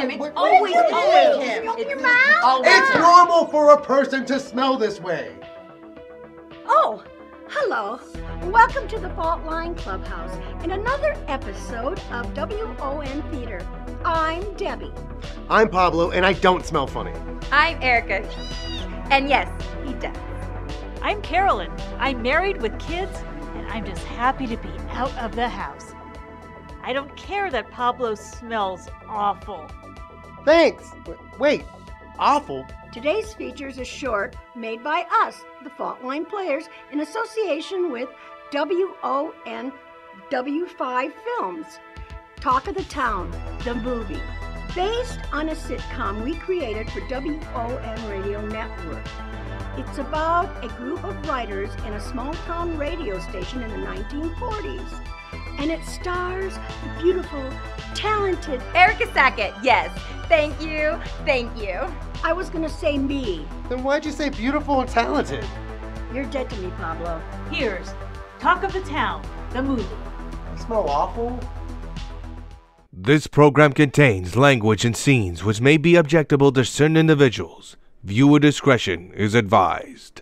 him. It's always him. It's normal for a person to smell this way. Oh, hello. Welcome to the Fault Line Clubhouse and another episode of WON Theater. I'm Debbie. I'm Pablo, and I don't smell funny. I'm Erica. And yes, he does. I'm Carolyn. I'm married with kids, and I'm just happy to be out of the house. I don't care that Pablo smells awful. Thanks. Wait, awful? Today's feature is a short made by us, the Fault Line Players, in association with WON W5 Films. Talk of the Town, the movie. Based on a sitcom we created for WON Radio Network. It's about a group of writers in a small-town radio station in the 1940s. And it stars the beautiful, talented Erica Sackett. Yes, thank you, thank you. I was gonna say me. Then why'd you say beautiful and talented? You're dead to me, Pablo. Here's Talk of the Town, the movie. You smell awful. This program contains language and scenes which may be objectionable to certain individuals. Viewer discretion is advised.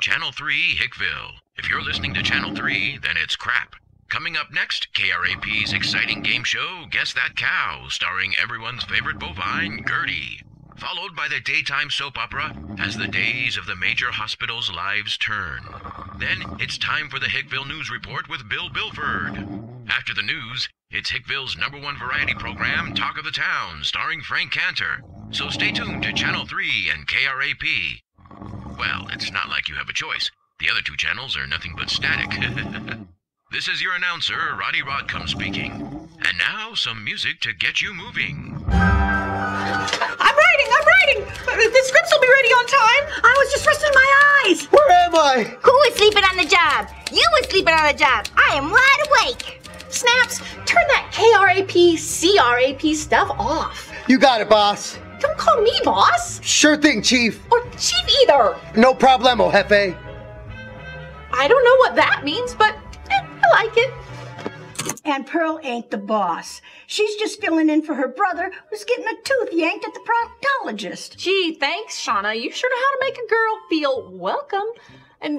Channel 3, Hickville. If you're listening to Channel 3, then it's crap. Coming up next, KRAP's exciting game show, Guess That Cow, starring everyone's favorite bovine, Gertie. Followed by the daytime soap opera, As the Days of the Major Hospital's Lives Turn. Then, it's time for the Hickville News Report with Bill Bilford. After the news, it's Hickville's #1 variety program, Talk of the Town, starring Frank Cantor. So stay tuned to Channel 3 and KRAP. Well, it's not like you have a choice. The other two channels are nothing but static. This is your announcer, Roddy Rodcomb speaking. And now, some music to get you moving. I'm writing! The scripts will be ready on time! I was just resting my eyes! Where am I? Who was sleeping on the job? You were sleeping on the job! I am wide awake! Snaps, turn that KRAP, CRAP stuff off. You got it, boss. Don't call me boss. Sure thing, chief. Or chief either. No problemo, jefe. I don't know what that means, but I like it. And Pearl ain't the boss. She's just filling in for her brother who's getting a tooth yanked at the proctologist. Gee, thanks, Shauna. You sure know how to make a girl feel welcome. And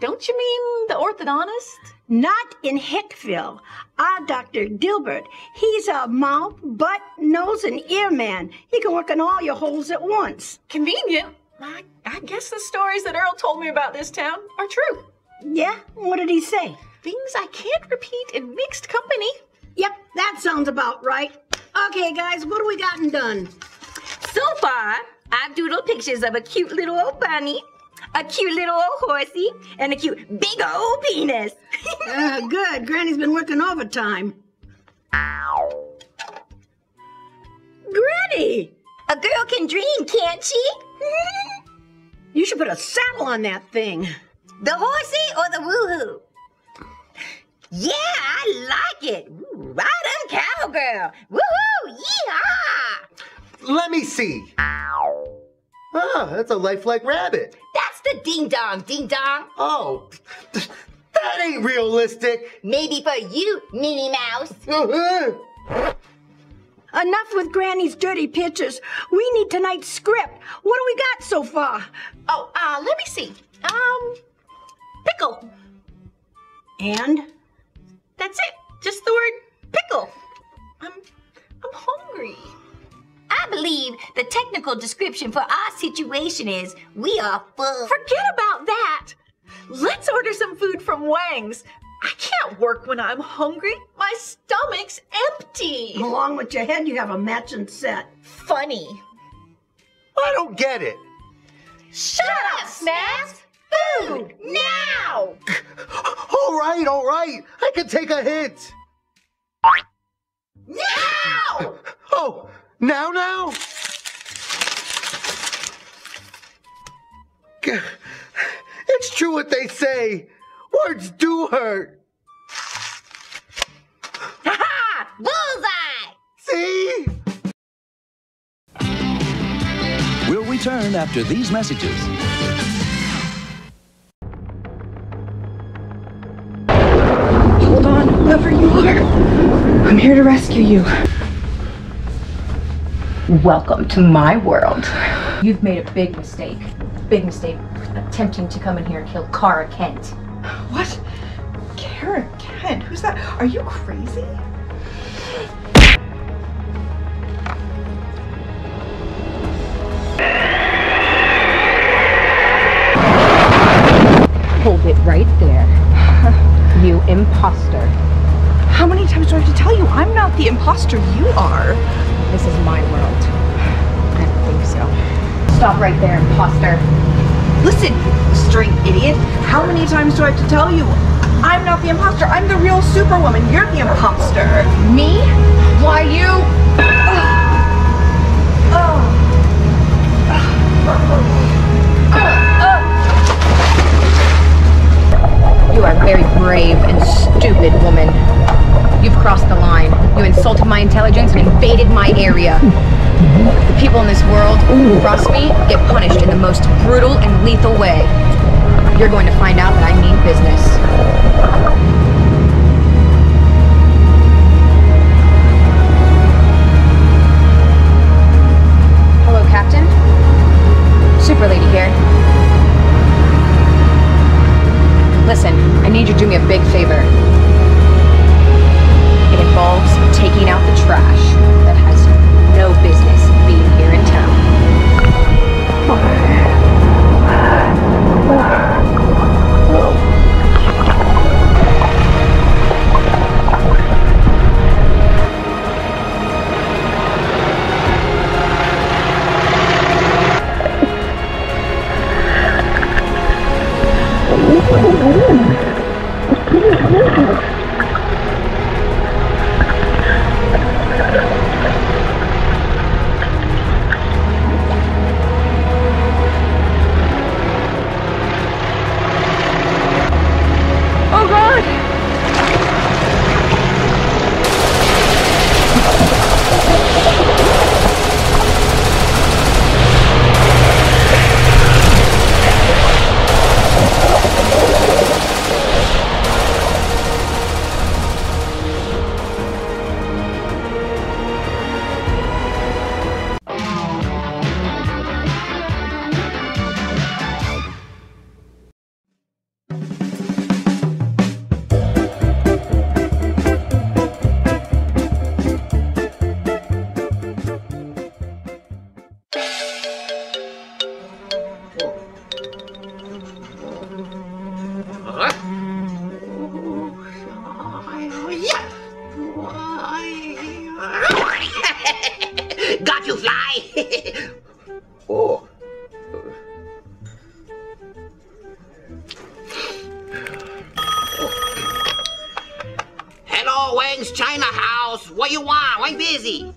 don't you mean the orthodontist? Not in Hickville. Our Dr. Dilbert, he's a mouth, butt, nose, and ear man. He can work on all your holes at once. Convenient. I guess the stories that Earl told me about this town are true. Yeah? What did he say? Things I can't repeat in mixed company. Yep, that sounds about right. Okay, guys, what have we gotten done? So far, I've doodled pictures of a cute little old bunny, a cute little old horsey, and a cute big old penis. Good. Granny's been working overtime. Ow. Granny! A girl can dream, can't she? You should put a saddle on that thing. The horsey or the woohoo? Yeah, I like it. Right on, cowgirl. Woohoo! Yeehaw! Let me see. Oh, that's a lifelike rabbit. That's the ding-dong, ding-dong. Oh, that ain't realistic. Maybe for you, Minnie Mouse. Enough with Granny's dirty pictures. We need tonight's script. What do we got so far? Oh, let me see. Pickle. And? That's it. Just the word pickle. I'm hungry. I believe the technical description for our situation is we are full. Forget about that. Let's order some food from Wang's. I can't work when I'm hungry. My stomach's empty. Along with your head, you have a matching set. Funny. I don't get it. Shut up, Snaps! Food, now! All right. I can take a hint. Now! Oh, now? It's true what they say. Words do hurt. Ha-ha! Bullseye! See? We'll return after these messages. Hold on, whoever you are. I'm here to rescue you. Welcome to my world. You've made a big mistake. Big mistake attempting to come in here and kill Kara Kent. What? Kara Kent? Who's that? Are you crazy? Hold it right there. You imposter. How many times do I have to tell you? I'm not the imposter, you are. This is my world. I don't think so. Stop right there, imposter. Listen, straight idiot. How many times do I have to tell you? I'm not the imposter. I'm the real superwoman. You're the imposter. Me? Why you? You are very brave and stupid, woman. You've crossed the line. You insulted my intelligence and invaded my area. The people in this world who cross me get punished in the most brutal and lethal way. You're going to find out that I mean business. Hello, Captain. Super Lady here. Listen, I need you to do me a big favor. It involves taking out the trash that has no business being here in town.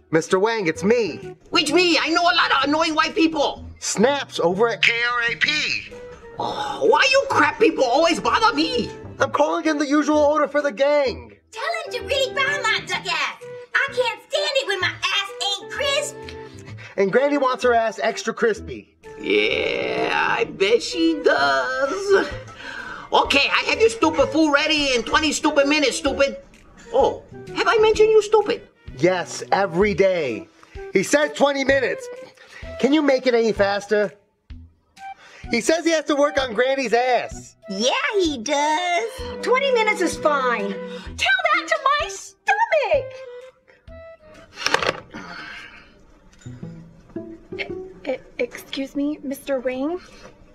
Mr. Wang, it's me. Which me? I know a lot of annoying white people. Snaps over at KRAP. Oh, why you crap people always bother me? I'm calling in the usual order for the gang. Tell him to really buy my duck ass. I can't stand it when my ass ain't crisp. and Granny wants her ass extra crispy. Yeah, I bet she does. Okay, I have your stupid food ready in 20 stupid minutes, stupid. Oh, have I mentioned you stupid? Yes, every day. He says 20 minutes. Can you make it any faster? He says he has to work on Granny's ass. Yeah, he does. 20 minutes is fine. Tell that to my stomach. Excuse me, Mr. Wayne?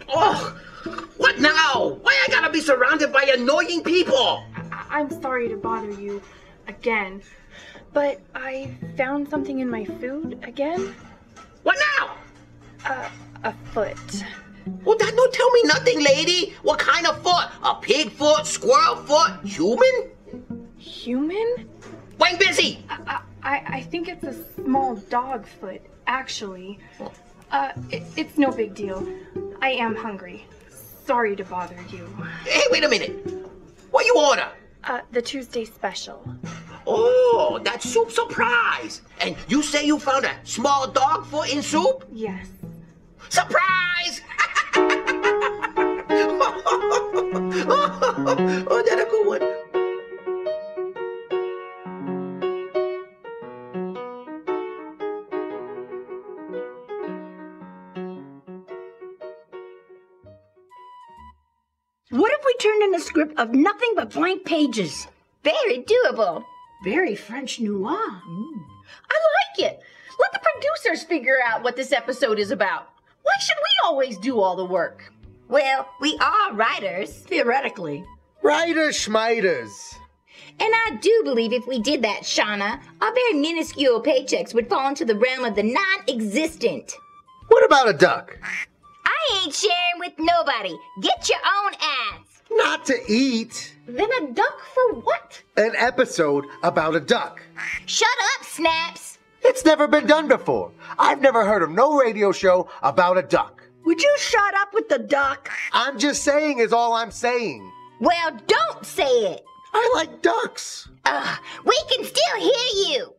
Oh, what now? Why I gotta be surrounded by annoying people? I'm sorry to bother you again, but I found something in my food again. What now? A foot. Well, that don't tell me nothing, lady. What kind of foot? A pig foot, squirrel foot, human? Human? Wayne busy! I think it's a small dog foot, actually. It's no big deal. I am hungry. Sorry to bother you. Hey, wait a minute. What you order? The Tuesday special. Oh, that soup surprise. And you say you found a small dog foot in soup? Yes. Surprise! Oh, that's a good one. What if we turned in a script of nothing but blank pages? Very doable. Very French noir. Mm. I like it. Let the producers figure out what this episode is about. Why should we always do all the work? Well, we are writers, theoretically. Writers, schmiters. And I do believe if we did that, Shauna, our very minuscule paychecks would fall into the realm of the non-existent. What about a duck? I ain't sharing with nobody. Get your own ass. Not to eat. Then a duck for what? An episode about a duck. Shut up, Snaps. It's never been done before. I've never heard of no radio show about a duck. Would you shut up with the duck? I'm just saying is all I'm saying. Well, don't say it. I like ducks. We can still hear you.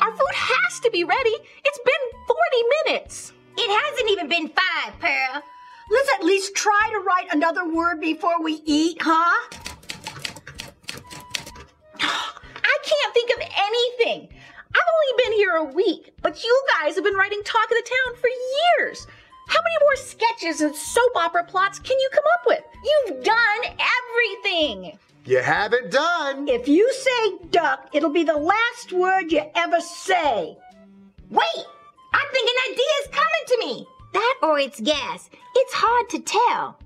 Our food has to be ready. It's been 40 minutes. It hasn't even been 5, Pearl. Let's at least try to write another word before we eat, huh? I can't think of anything. I've only been here a week, but you guys have been writing Talk of the Town for years. How many more sketches and soap opera plots can you come up with? You've done everything. You haven't done. If you say duck, it'll be the last word you ever say. Wait, I think an idea's coming to me. That or it's gas. It's hard to tell.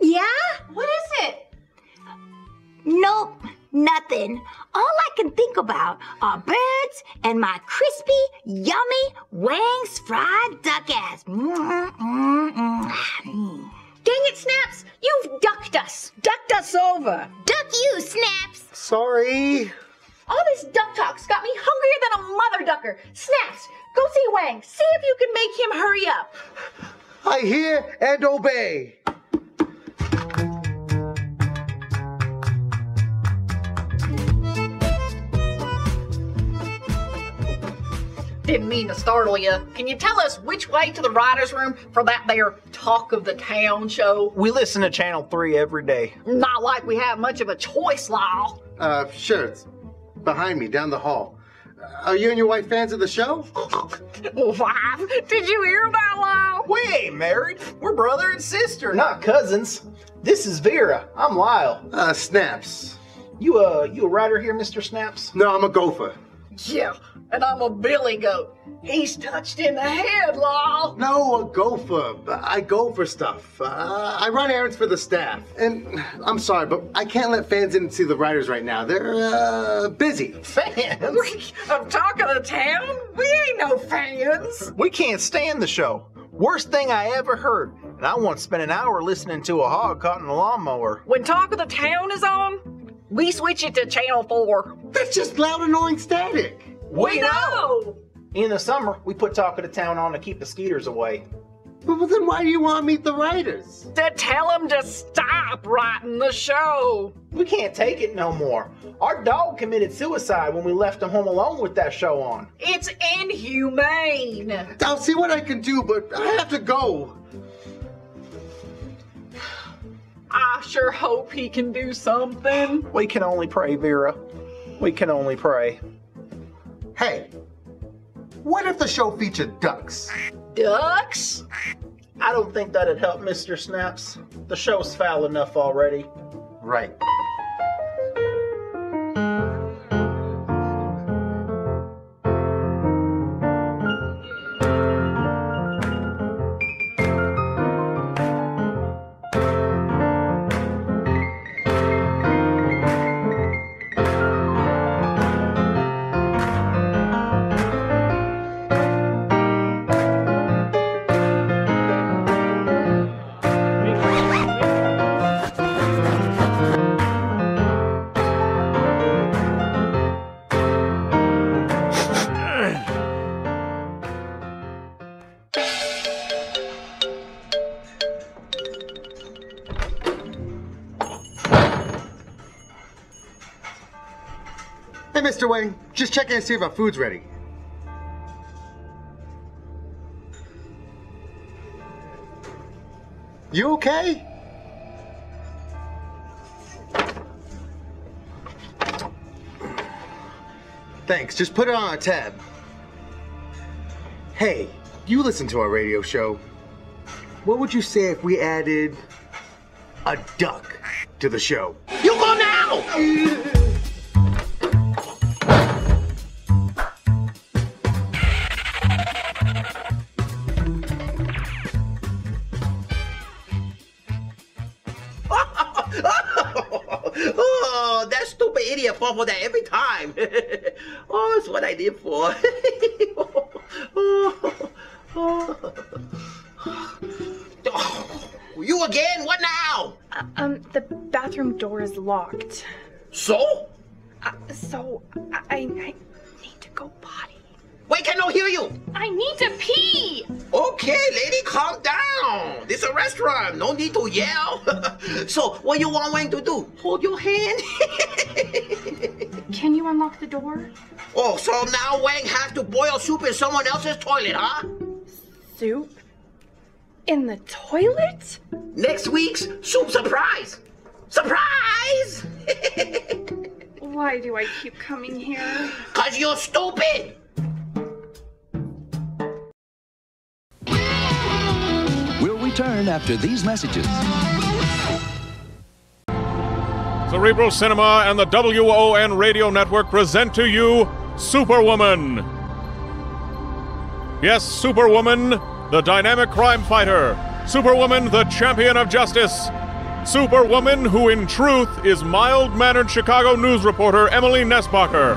Yeah? What is it? Nope, nothing. All I can think about are birds and my crispy, yummy, Wang's fried duck ass. Dang it, Snaps! You've ducked us! Ducked us over! Duck you, Snaps! Sorry. All this duck talk's got me hungrier than a mother ducker. Snaps, go see Wang. See if you can make him hurry up. I hear and obey. Didn't mean to startle you. Can you tell us which way to the writer's room for that there Talk of the Town show? We listen to Channel 3 every day. Not like we have much of a choice, Lyle. Sure. It's behind me, down the hall. Are you and your wife fans of the show? Wife? Did you hear that, Lyle? We ain't married. We're brother and sister, not cousins. This is Vera. I'm Lyle. Snaps. You a writer here, Mr. Snaps? No, I'm a gopher. Yeah, and I'm a billy goat. He's touched in the head, Lol. No, a gopher. I go for stuff. I run errands for the staff. And I'm sorry, but I can't let fans in and see the writers right now. They're busy. Fans? Of Talk of the Town? We ain't no fans. We can't stand the show. Worst thing I ever heard. And I once spent an hour listening to a hog caught in a lawnmower. When Talk of the Town is on, we switch it to Channel 4. That's just loud, annoying static. We know! In the summer, we put Talk of the Town on to keep the skeeters away. Well, then why do you want to meet the writers? To tell them to stop writing the show. We can't take it no more. Our dog committed suicide when we left him home alone with that show on. It's inhumane. I'll see what I can do, but I have to go. I sure hope he can do something. We can only pray, Vera. We can only pray. Hey, what if the show featured ducks? Ducks? I don't think that'd help, Mr. Snaps. The show's foul enough already. Right. Mr. Wayne, just checking to see if our food's ready. You okay? Thanks, just put it on a tab. Hey, you listen to our radio show. What would you say if we added a duck to the show? You go now! For that every time. Oh, it's what I live for. Oh, you again? What now? The bathroom door is locked. So? So I need to go potty. Wait, I don't hear you. I need to pee. Okay, lady, calm down. This is a restaurant. No need to yell. So, what you want Wayne to do? Hold your hand? Can you unlock the door? Oh, so now Wang has to boil soup in someone else's toilet, huh? Soup? In the toilet? Next week's soup surprise! Surprise! Why do I keep coming here? 'Cause you're stupid! We'll return after these messages. Cerebral Cinema and the WON Radio Network present to you Superwoman. Yes, Superwoman, the dynamic crime fighter. Superwoman, the champion of justice. Superwoman, who in truth is mild-mannered Chicago news reporter Emily Nesbacher.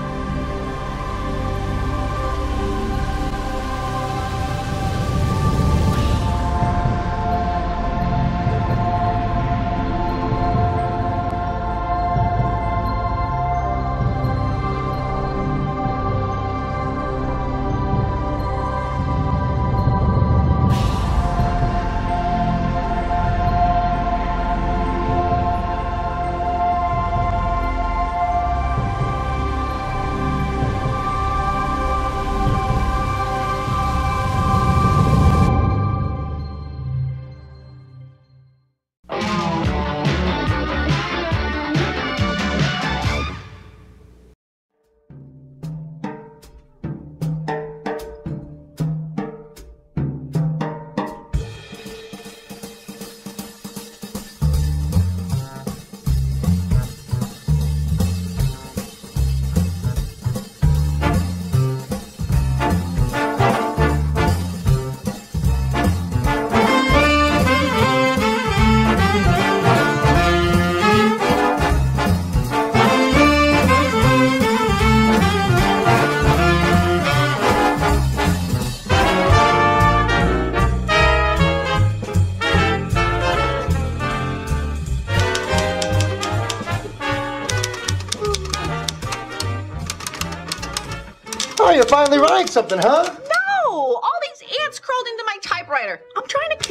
Finally writing something, huh? No! All these ants crawled into my typewriter. I'm trying to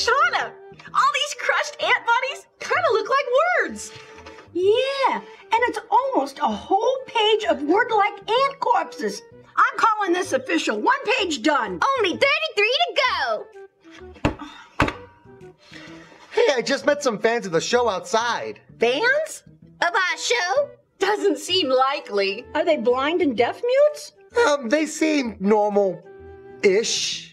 Shauna, all these crushed ant bodies kind of look like words. Yeah, and it's almost a whole page of word-like ant corpses. I'm calling this official. One page done. Only 33 to go. Hey, I just met some fans of the show outside. Fans? Of our show? Doesn't seem likely. Are they blind and deaf mutes? They seem normal-ish.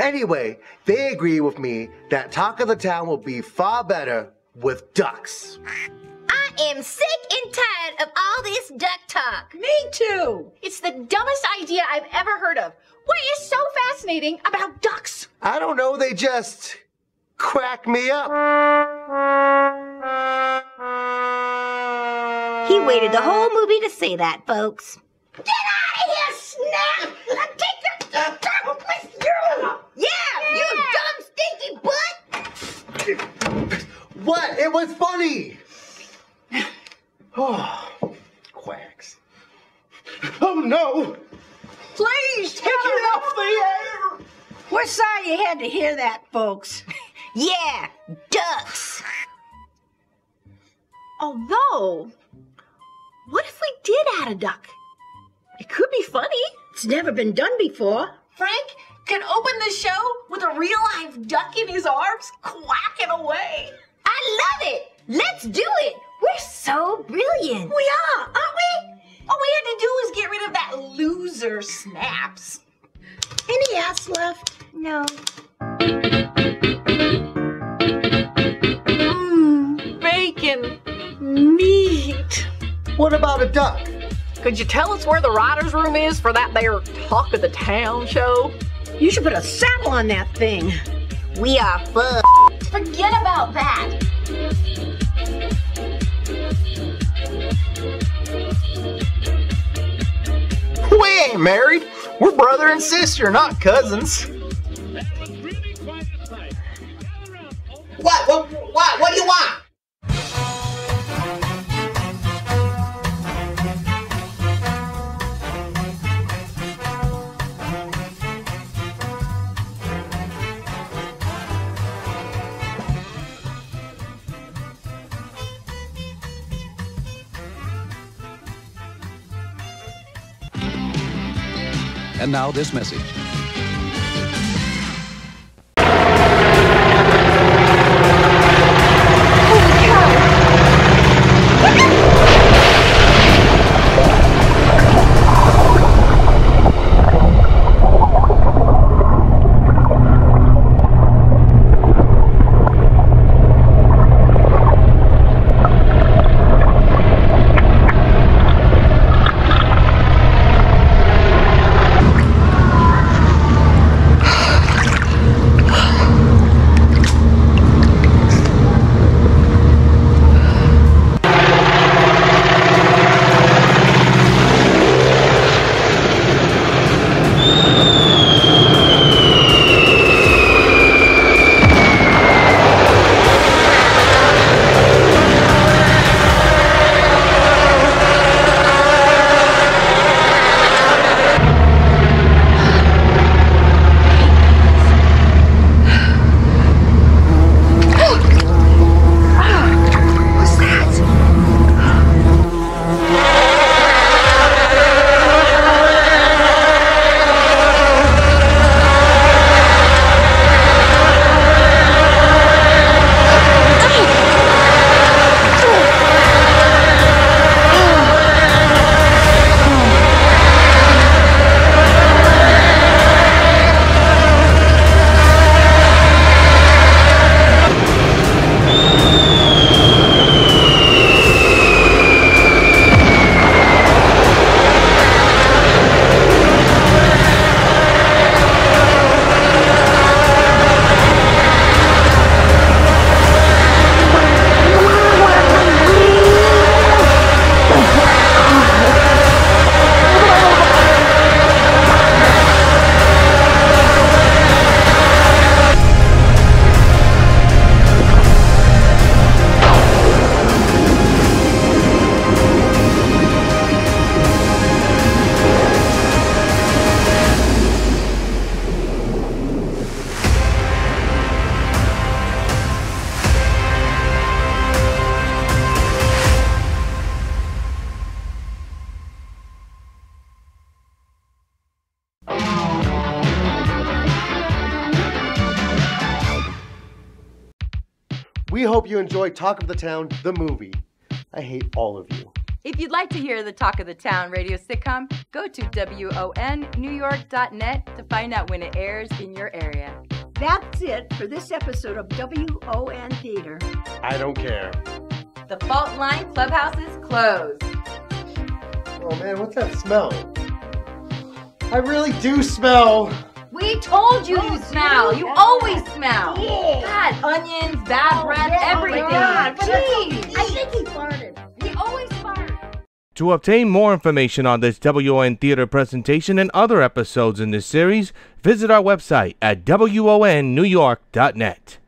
Anyway, they agree with me that Talk of the Town will be far better with ducks. I am sick and tired of all this duck talk. Me too. It's the dumbest idea I've ever heard of. What is so fascinating about ducks? I don't know, they just crack me up. He waited the whole movie to say that, folks. Get out of here, Snap! I'll take your dumb with you! Yeah, you dumb, stinky butt! What? It was funny! Oh, quacks. Oh, no! Please, take it off the air! We're sorry you had to hear that, folks. Yeah, ducks. Although, what if we did add a duck? It could be funny. It's never been done before. Frank could open the show with a real live duck in his arms, quacking away. I love it. Let's do it. We're so brilliant. We are, aren't we? All we had to do was get rid of that loser Snaps. Any ass left? No. Bacon. Meat. What about a duck? Could you tell us where the writer's room is for that there Talk of the Town show? You should put a saddle on that thing. We are fucked. Forget about that. We ain't married. We're brother and sister, not cousins. What do you want? And now this message. Holy cow! We hope you enjoy Talk of the Town, the movie. I hate all of you. If you'd like to hear the Talk of the Town radio sitcom, go to wonnewyork.net to find out when it airs in your area. That's it for this episode of WON Theater. I don't care. The Fault Line Clubhouse is closed. Oh man, what's that smell? I really do smell. We told you smell. You always smell. Yeah. God, onions, bad breath, everything. Jeez. I think he farted. He always farts. To obtain more information on this WON Theater presentation and other episodes in this series, visit our website at wonnewyork.net.